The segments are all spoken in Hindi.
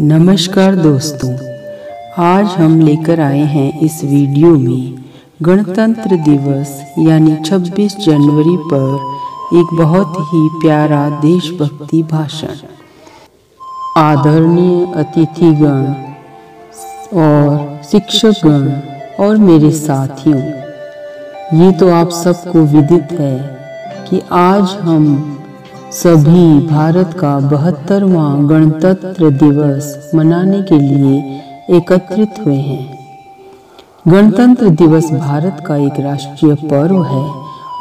नमस्कार दोस्तों, आज हम लेकर आए हैं इस वीडियो में गणतंत्र दिवस यानी 26 जनवरी पर एक बहुत ही प्यारा देशभक्ति भाषण। आदरणीय अतिथिगण और शिक्षकगण और मेरे साथियों, ये तो आप सबको विदित है कि आज हम सभी भारत का 72वां गणतंत्र दिवस मनाने के लिए एकत्रित हुए हैं। गणतंत्र दिवस भारत का एक राष्ट्रीय पर्व है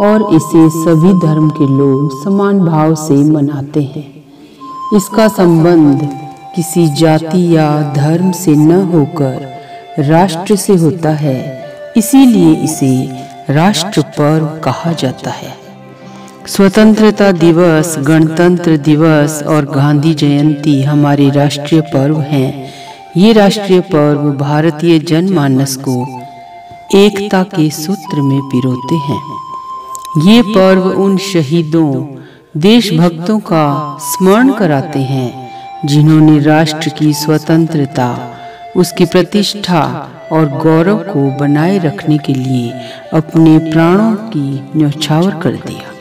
और इसे सभी धर्म के लोग समान भाव से मनाते हैं। इसका संबंध किसी जाति या धर्म से न होकर राष्ट्र से होता है, इसीलिए इसे राष्ट्र पर्व कहा जाता है। स्वतंत्रता दिवस, गणतंत्र दिवस और गांधी जयंती हमारे राष्ट्रीय पर्व हैं। ये राष्ट्रीय पर्व भारतीय जनमानस को एकता के सूत्र में पिरोते हैं। ये पर्व उन शहीदों, देशभक्तों का स्मरण कराते हैं जिन्होंने राष्ट्र की स्वतंत्रता, उसकी प्रतिष्ठा और गौरव को बनाए रखने के लिए अपने प्राणों की न्यौछावर कर दिया।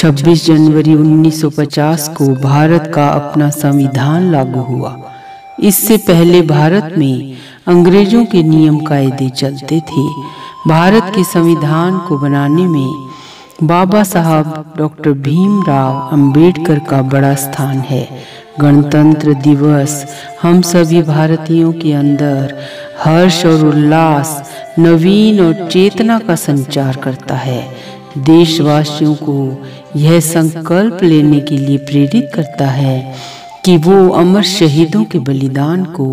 26 जनवरी 1950 को भारत का अपना संविधान लागू हुआ। इससे पहले भारत में अंग्रेजों के नियम कायदे चलते थे। भारत के संविधान को बनाने में बाबा साहब डॉ. भीमराव अंबेडकर का बड़ा स्थान है। गणतंत्र दिवस हम सभी भारतीयों के अंदर हर्ष और उल्लास, नवीन और चेतना का संचार करता है। देशवासियों को यह संकल्प लेने के लिए प्रेरित करता है कि वो अमर शहीदों के बलिदान को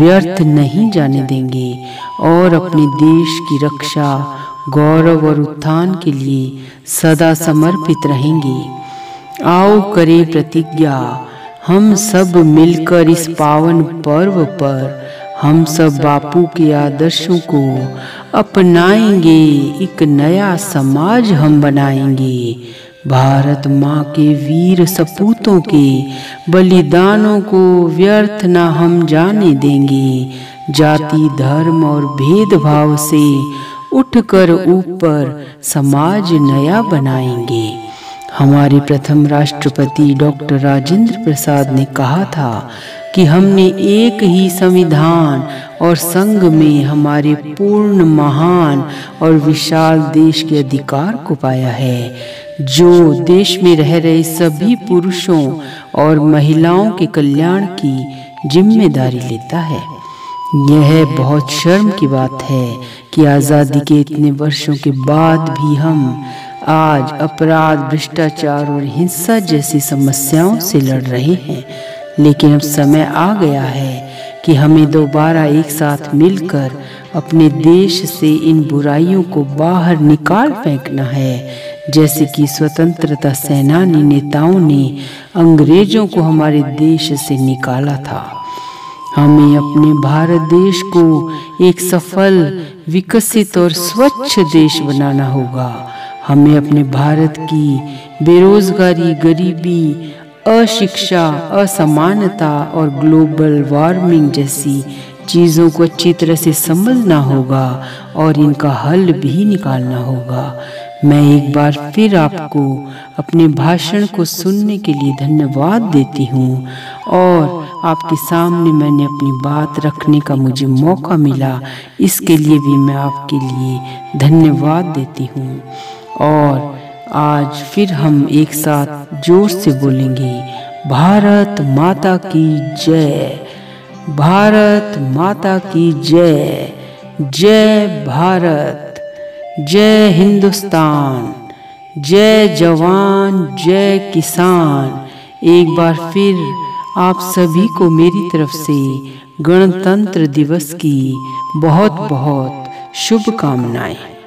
व्यर्थ नहीं जाने देंगे और अपने देश की रक्षा, गौरव और उत्थान के लिए सदा समर्पित रहेंगे। आओ करें प्रतिज्ञा, हम सब मिलकर इस पावन पर्व पर हम सब बापू के आदर्शों को अपनाएंगे। एक नया समाज हम बनाएंगे। भारत माँ के वीर सपूतों के बलिदानों को व्यर्थ ना हम जाने देंगे। जाति, धर्म और भेदभाव से उठकर ऊपर समाज नया बनाएंगे। हमारे प्रथम राष्ट्रपति डॉ. राजेंद्र प्रसाद ने कहा था कि हमने एक ही संविधान और संघ में हमारे पूर्ण, महान और विशाल देश के अधिकार को पाया है, जो देश में रह रहे सभी पुरुषों और महिलाओं के कल्याण की जिम्मेदारी लेता है। यह बहुत शर्म की बात है कि आज़ादी के इतने वर्षों के बाद भी हम आज अपराध, भ्रष्टाचार और हिंसा जैसी समस्याओं से लड़ रहे हैं, लेकिन अब समय आ गया है कि हमें दोबारा एक साथ मिलकर अपने देश से इन बुराइयों को बाहर निकाल फेंकना है। जैसे कि स्वतंत्रता सेनानी नेताओं ने अंग्रेजों को हमारे देश से निकाला था, हमें अपने भारत देश को एक सफल, विकसित और स्वच्छ देश बनाना होगा। हमें अपने भारत की बेरोजगारी, गरीबी, अशिक्षा, असमानता और ग्लोबल वार्मिंग जैसी चीज़ों को अच्छी तरह से समझना होगा और इनका हल भी निकालना होगा। मैं एक बार फिर आपको अपने भाषण को सुनने के लिए धन्यवाद देती हूँ और आपके सामने मैंने अपनी बात रखने का मुझे मौका मिला, इसके लिए भी मैं आपके लिए धन्यवाद देती हूँ। और आज फिर हम एक साथ जोर से बोलेंगे, भारत माता की जय, भारत माता की जय, जय भारत, जय हिंदुस्तान, जय जवान, जय किसान। एक बार फिर आप सभी को मेरी तरफ से गणतंत्र दिवस की बहुत बहुत शुभकामनाएं।